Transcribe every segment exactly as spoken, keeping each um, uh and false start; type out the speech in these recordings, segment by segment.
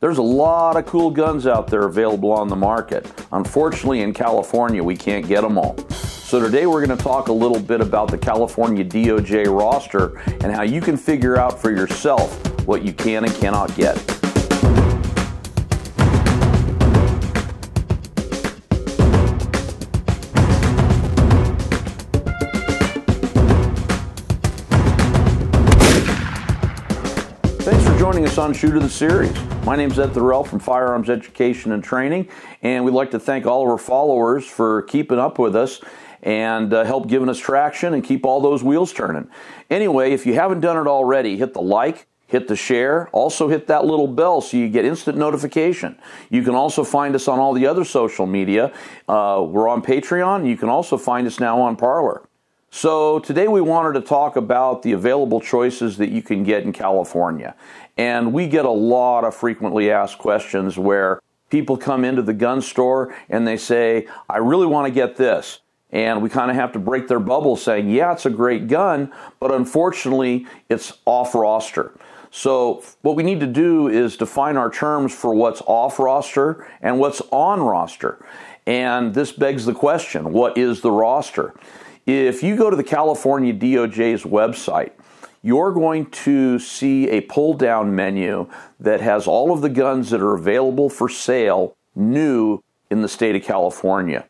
There's a lot of cool guns out there available on the market. Unfortunately, in California, we can't get them all. So today we're going to talk a little bit about the California D O J roster and how you can figure out for yourself what you can and cannot get. Us on Shoot of the Series. My name is Ed Thorell from Firearms Education and Training, and we'd like to thank all of our followers for keeping up with us and uh, help giving us traction and keep all those wheels turning. Anyway, if you haven't done it already, hit the like, hit the share, also hit that little bell so you get instant notification. You can also find us on all the other social media. Uh, we're on Patreon. You can also find us now on Parler. So today we wanted to talk about the available choices that you can get in California. And we get a lot of frequently asked questions where people come into the gun store and they say, I really want to get this. And we kind of have to break their bubble saying, yeah, it's a great gun, but unfortunately it's off roster. So what we need to do is define our terms for what's off roster and what's on roster. And this begs the question, what is the roster? If you go to the California D O J's website, you're going to see a pull-down menu that has all of the guns that are available for sale new in the state of California.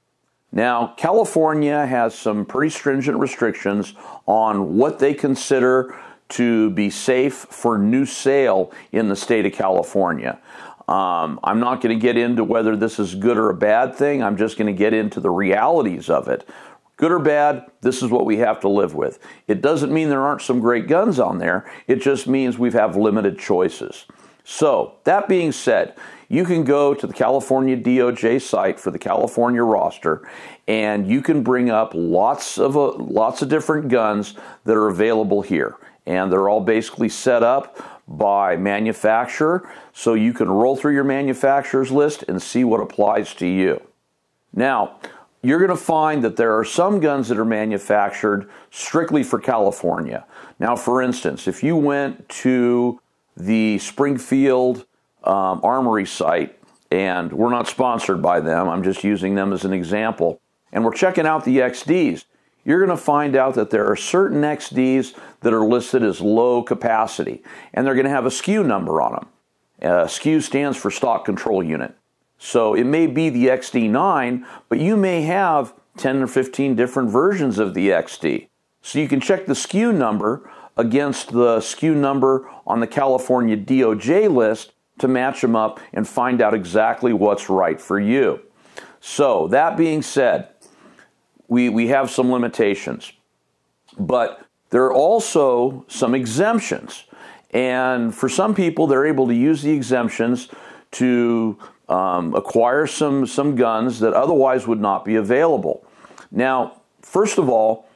Now, California has some pretty stringent restrictions on what they consider to be safe for new sale in the state of California. Um, I'm not going to get into whether this is good or a bad thing. I'm just going to get into the realities of it. Good or bad, this is what we have to live with. It doesn't mean there aren't some great guns on there. It just means we have limited choices. So, that being said, you can go to the California D O J site for the California roster, and you can bring up lots of, uh, lots of different guns that are available here. And they're all basically set up by manufacturer, so you can roll through your manufacturer's list and see what applies to you. Now, you're going to find that there are some guns that are manufactured strictly for California. Now, for instance, if you went to the Springfield um, Armory site, and we're not sponsored by them, I'm just using them as an example, and we're checking out the X Ds, you're going to find out that there are certain X Ds that are listed as low capacity, and they're going to have a S K U number on them. Uh, S K U stands for Stock Control Unit. So it may be the X D nine, but you may have ten or fifteen different versions of the X D. So you can check the S K U number against the S K U number on the California D O J list to match them up and find out exactly what's right for you. So that being said, we, we have some limitations, but there are also some exemptions. And for some people, they're able to use the exemptions to Um, acquire some, some guns that otherwise would not be available. Now, first of all,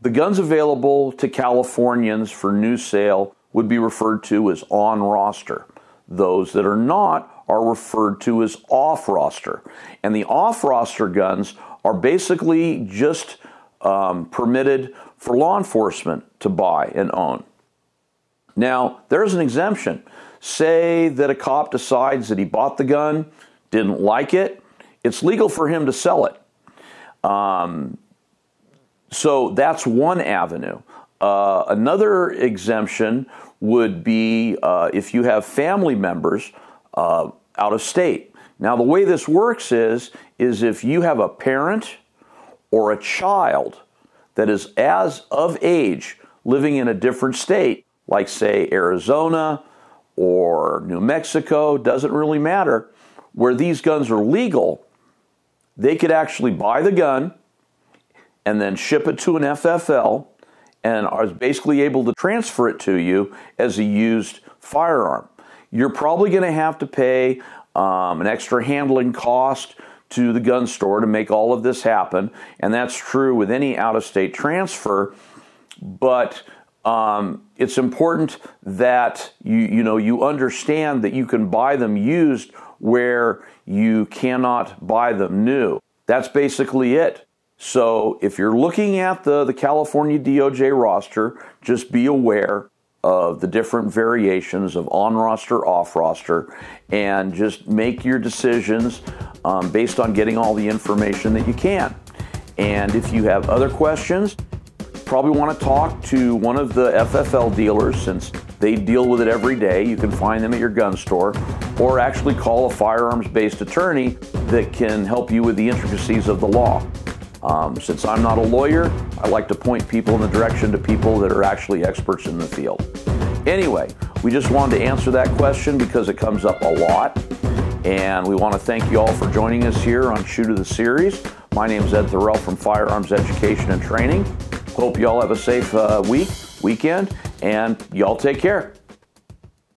the guns available to Californians for new sale would be referred to as on roster. Those that are not are referred to as off roster. And the off roster guns are basically just um, permitted for law enforcement to buy and own. Now, there's an exemption. Say that a cop decides that he bought the gun, didn't like it, it's legal for him to sell it. Um, so that's one avenue. Uh, another exemption would be uh, if you have family members uh, out of state. Now the way this works is, is if you have a parent or a child that is as of age living in a different state, like say Arizona, or New Mexico, doesn't really matter, where these guns are legal, they could actually buy the gun and then ship it to an F F L and are basically able to transfer it to you as a used firearm. You're probably going to have to pay um, an extra handling cost to the gun store to make all of this happen, and that's true with any out-of-state transfer, but Um, it's important that you, you know, you understand that you can buy them used where you cannot buy them new. That's basically it. So if you're looking at the, the California D O J roster, just be aware of the different variations of on-roster, off-roster, and just make your decisions um, based on getting all the information that you can. And if you have other questions, probably want to talk to one of the F F L dealers since they deal with it every day. You can find them at your gun store, or actually call a firearms-based attorney that can help you with the intricacies of the law. Um, since I'm not a lawyer, I like to point people in the direction to people that are actually experts in the field. Anyway, we just wanted to answer that question because it comes up a lot. And we want to thank you all for joining us here on Shoot of the Series. My name is Ed Thorell from Firearms Education and Training. Hope you all have a safe uh, week, weekend, and y'all take care.